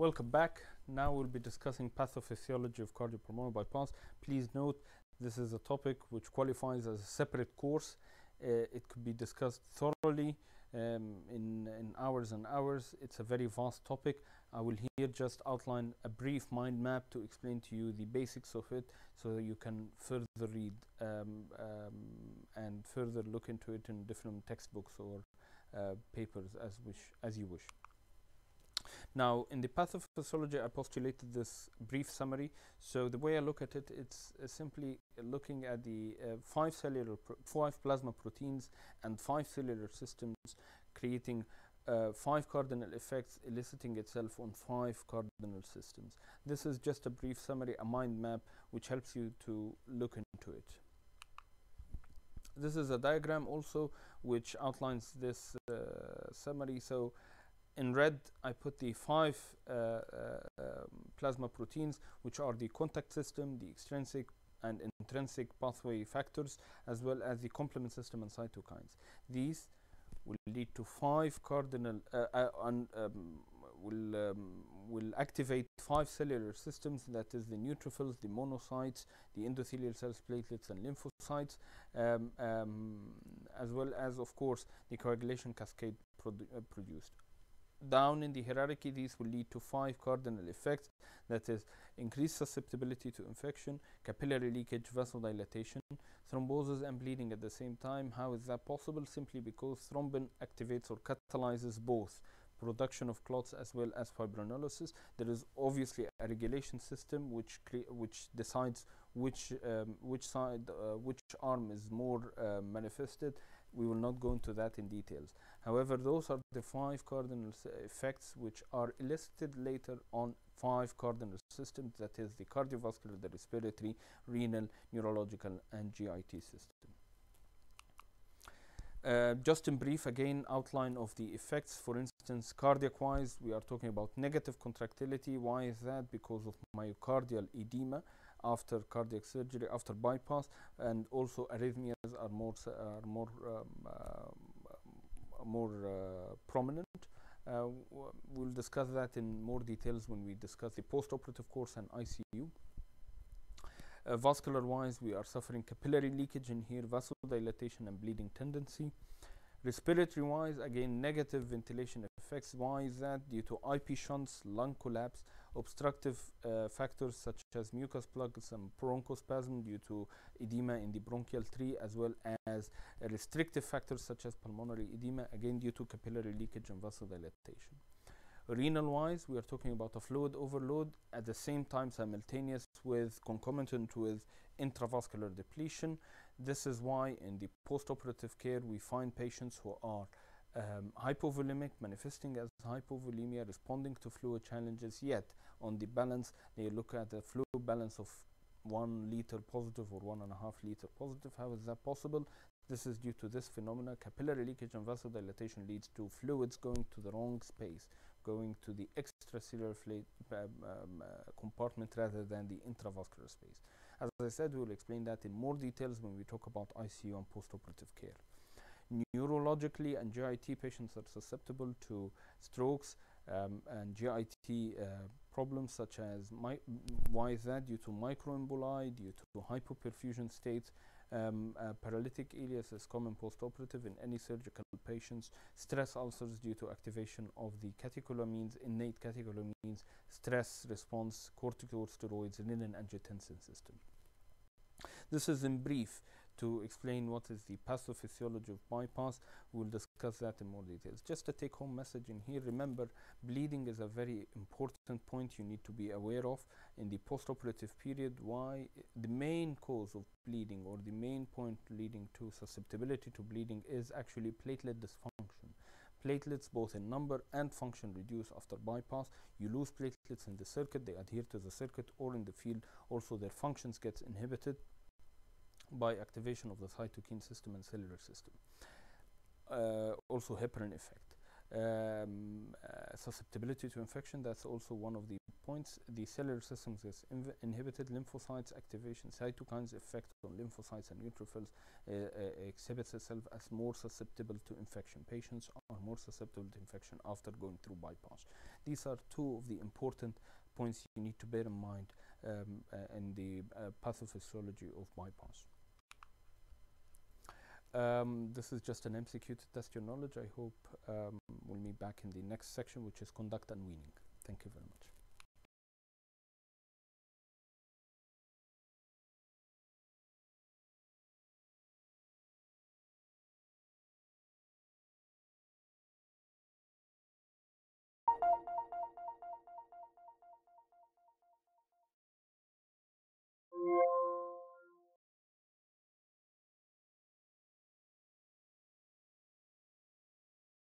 Welcome back. Now we'll be discussing pathophysiology of cardiopulmonary bypass. Please note this is a topic which qualifies as a separate course. It could be discussed thoroughly in hours and hours. It's a very vast topic. I will here just outline a brief mind map to explain to you the basics of it so that you can further read and further look into it in different textbooks or papers as you wish. Now, in the pathophysiology, I postulated this brief summary. So the way I look at it, it's simply looking at the five plasma proteins and five cellular systems creating five cardinal effects, eliciting itself on five cardinal systems. This is just a brief summary, a mind map, which helps you to look into it. This is a diagram also, which outlines this summary. So in red, I put the five plasma proteins, which are the contact system, the extrinsic and intrinsic pathway factors, as well as the complement system and cytokines. These will lead to five cardinal will activate five cellular systems, that is the neutrophils, the monocytes, the endothelial cells, platelets and lymphocytes, as well as, of course, the coagulation cascade produced. Down in the hierarchy, these will lead to five cardinal effects, that is increased susceptibility to infection, capillary leakage, vasodilatation, thrombosis and bleeding at the same time. How is that possible? Simply because thrombin activates or catalyzes both production of clots as well as fibrinolysis. There is obviously a regulation system which decides which arm is more manifested. We will not go into that in details. However, those are the five cardinal effects which are elicited later on five cardinal systems, that is the cardiovascular, the respiratory, renal, neurological and GIT system. Just in brief, again, outline of the effects. For instance, cardiac-wise, we are talking about negative contractility. Why is that? Because of myocardial edema after cardiac surgery, after bypass, and also arrhythmias are more prominent. We'll discuss that in more details when we discuss the post-operative course and ICU. Vascular wise, we are suffering capillary leakage in here, vasodilatation and bleeding tendency. Respiratory wise, again, negative ventilation effects. Why is that? Due to IP shunts, lung collapse, obstructive factors such as mucus plugs and bronchospasm due to edema in the bronchial tree, as well as restrictive factors such as pulmonary edema, again due to capillary leakage and vasodilatation. Renal wise, we are talking about a fluid overload at the same time, simultaneous with, concomitant with, intravascular depletion. This is why in the post-operative care we find patients who are hypovolemic, manifesting as hypovolemia, responding to fluid challenges, yet on the balance they look at the fluid balance of 1 liter positive or 1.5 liter positive. How is that possible? This is due to this phenomena. Capillary leakage and vasodilatation leads to fluids going to the wrong space, going to the extracellular compartment rather than the intravascular space. As I said, we'll explain that in more details when we talk about ICU and post-operative care. Neurologically and GIT, patients are susceptible to strokes and GIT problems such as, why is that? Due to microemboli, due to hypoperfusion states. Paralytic ileus is common post-operative in any surgical patients. Stress ulcers due to activation of the catecholamines, innate catecholamines, stress response, corticosteroids, renin angiotensin system. This is in brief to explain what is the pathophysiology of bypass. We'll discuss that in more details. Just a take-home message in here. Remember, bleeding is a very important point you need to be aware of in the post-operative period. Why? The main cause of bleeding, or the main point leading to susceptibility to bleeding, is actually platelet dysfunction. Platelets, both in number and function, reduce after bypass. You lose platelets in the circuit, they adhere to the circuit or in the field. Also, their functions gets inhibited by activation of the cytokine system and cellular system. Also, heparin effect. susceptibility to infection, that's also one of the points. The cellular system is inhibited, lymphocytes activation, cytokines effect on lymphocytes and neutrophils exhibits itself as more susceptible to infection. Patients are more susceptible to infection after going through bypass. These are two of the important points you need to bear in mind in the pathophysiology of bypass. This is just an MCQ to test your knowledge. I hope we'll meet back in the next section, which is conduct and weaning. Thank you very much.